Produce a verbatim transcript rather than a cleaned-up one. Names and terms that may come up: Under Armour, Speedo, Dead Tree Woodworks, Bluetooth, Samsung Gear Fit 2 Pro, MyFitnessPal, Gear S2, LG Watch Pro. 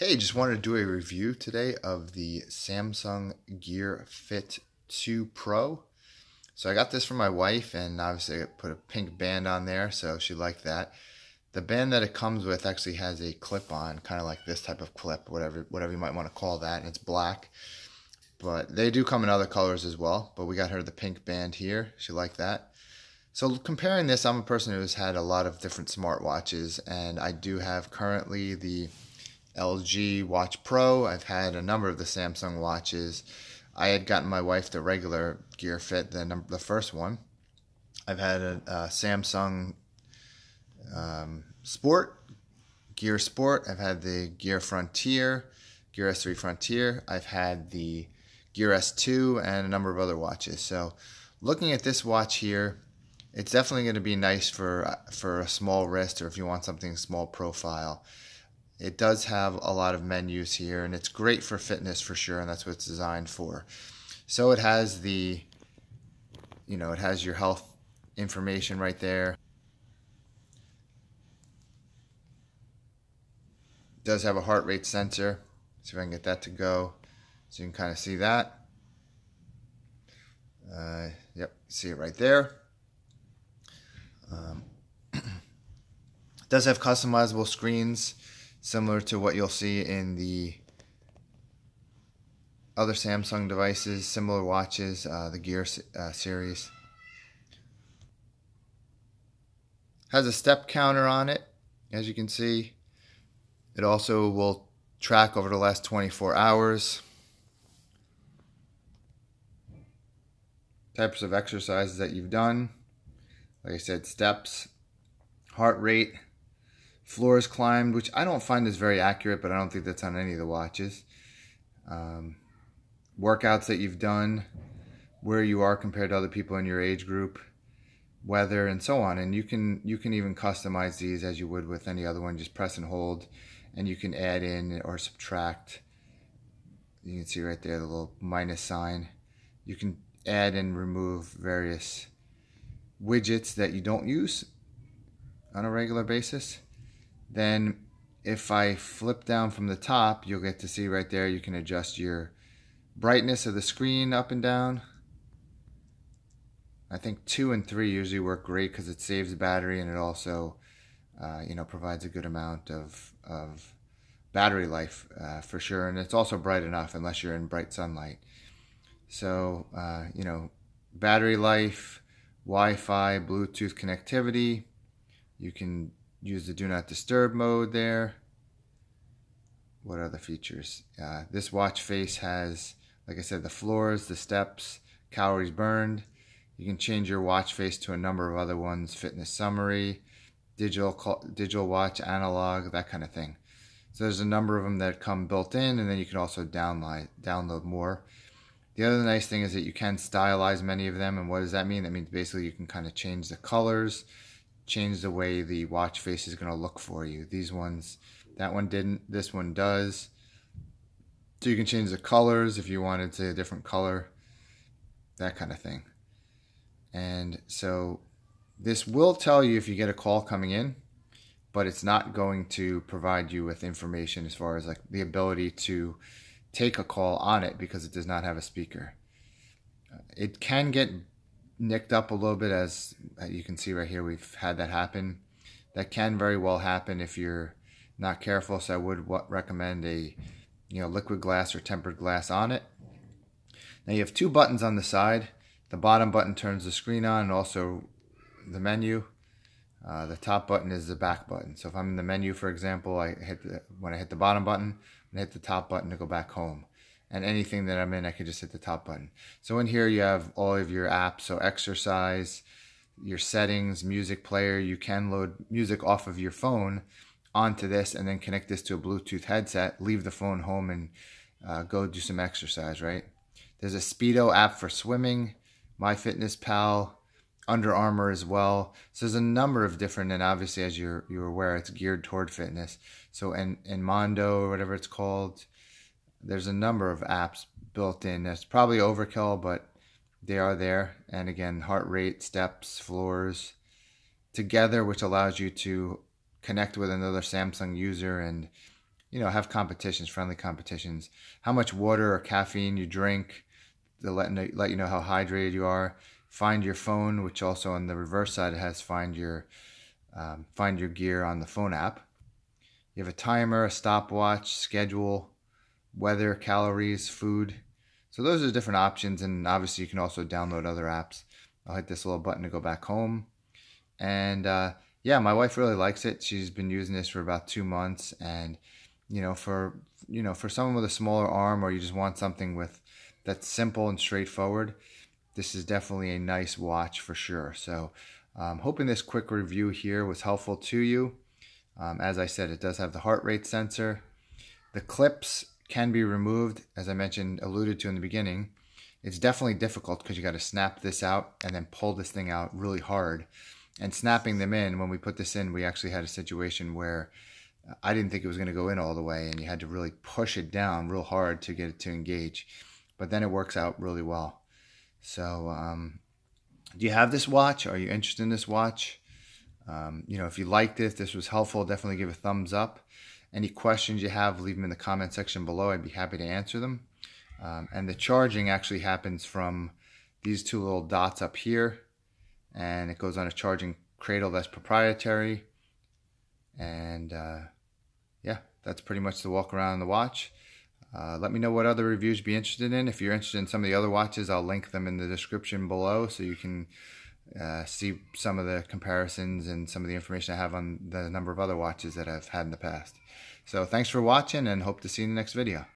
Hey, just wanted to do a review today of the Samsung Gear Fit two Pro. So I got this from my wife, and obviously I put a pink band on there, so she liked that. The band that it comes with actually has a clip on, kind of like this type of clip, whatever whatever you might want to call that, and it's black. But they do come in other colors as well, but we got her the pink band here. She liked that. So comparing this, I'm a person who has had a lot of different smartwatches, and I do have currently the L G Watch Pro. I've had a number of the Samsung watches. I had gotten my wife the regular Gear Fit, the, number, the first one. I've had a, a Samsung um, Sport, Gear Sport. I've had the Gear Frontier, Gear S three Frontier. I've had the Gear S two and a number of other watches. So looking at this watch here, it's definitely going to be nice for, for a small wrist or if you want something small profile. It does have a lot of menus here, and it's great for fitness for sure, and that's what it's designed for. So it has the, you know, it has your health information right there. It does have a heart rate sensor. See if I can get that to go, so you can kind of see that. Uh, yep, see it right there. Um, it does have customizable screens, similar to what you'll see in the other Samsung devices, similar watches, uh, the Gear uh, series. Has a step counter on it, as you can see. It also will track over the last twenty-four hours. Types of exercises that you've done. Like I said, steps, heart rate, floors climbed, which I don't find is very accurate, but I don't think that's on any of the watches. Um, workouts that you've done, where you are compared to other people in your age group, weather, and so on. And you can you can even customize these as you would with any other one. Just press and hold, and you can add in or subtract. You can see right there the little minus sign. You can add and remove various widgets that you don't use on a regular basis. Then if I flip down from the top, you'll get to see right there, you can adjust your brightness of the screen up and down. I think two and three usually work great because it saves battery, and it also uh, you know, provides a good amount of, of battery life uh, for sure. And it's also bright enough unless you're in bright sunlight. So, uh, you know, battery life, Wi-Fi, Bluetooth connectivity, you can use the do not disturb mode there. What other features? Uh, this watch face has, like I said, the floors, the steps, calories burned. You can change your watch face to a number of other ones, fitness summary, digital, digital watch, analog, that kind of thing. So there's a number of them that come built in, and then you can also download, download more. The other nice thing is that you can stylize many of them, and what does that mean? That means basically you can kind of change the colors, change the way the watch face is going to look for you. These ones, that one didn't, this one does. So you can change the colors if you wanted to a different color, that kind of thing. And so this will tell you if you get a call coming in, but it's not going to provide you with information as far as like the ability to take a call on it because it does not have a speaker. It can get nicked up a little bit, as you can see right here. We've had that happen. That can very well happen if you're not careful, so I would recommend a you know liquid glass or tempered glass on it. Now you have two buttons on the side. The bottom button turns the screen on and also the menu. Uh, the top button is the back button. So if I'm in the menu, for example, I hit the, when I hit the bottom button, I hit the top button to go back home. And anything that I'm in, I could just hit the top button. So in here you have all of your apps, so exercise, your settings, music player. You can load music off of your phone onto this and then connect this to a Bluetooth headset, leave the phone home, and uh, go do some exercise, right? There's a Speedo app for swimming, MyFitnessPal, Under Armour as well. So there's a number of different, and obviously as you're, you're aware, it's geared toward fitness. So and, and Mondo or whatever it's called, there's a number of apps built in. That's probably overkill, but they are there. And again, heart rate, steps, floors, together, which allows you to connect with another Samsung user and you know, have competitions, friendly competitions, how much water or caffeine you drink, to let, let you know how hydrated you are. Find your phone, which also on the reverse side it has find your um, find your gear on the phone app. You have a timer, a stopwatch, schedule, weather, calories, food. So those are different options, and obviously you can also download other apps. I'll hit this little button to go back home. And uh, yeah, my wife really likes it. She's been using this for about two months, and you know, for you know, for someone with a smaller arm, or you just want something with that's simple and straightforward, this is definitely a nice watch for sure. So I'm um, hoping this quick review here was helpful to you. Um, as I said, it does have the heart rate sensor. The clips can be removed, as I mentioned, alluded to in the beginning. It's definitely difficult because you got to snap this out and then pull this thing out really hard. And snapping them in, when we put this in, we actually had a situation where I didn't think it was going to go in all the way, and you had to really push it down real hard to get it to engage. But then it works out really well. So um, do you have this watch? Are you interested in this watch? Um, you know, if you liked it, this was helpful, definitely give a thumbs up. Any questions you have, leave them in the comment section below. I'd be happy to answer them. Um, and the charging actually happens from these two little dots up here, and it goes on a charging cradle that's proprietary. And uh, yeah, that's pretty much the walk around the watch. Uh, let me know what other reviews you'd be interested in. If you're interested in some of the other watches, I'll link them in the description below so you can uh, see some of the comparisons and some of the information I have on the number of other watches that I've had in the past. So thanks for watching, and hope to see you in the next video.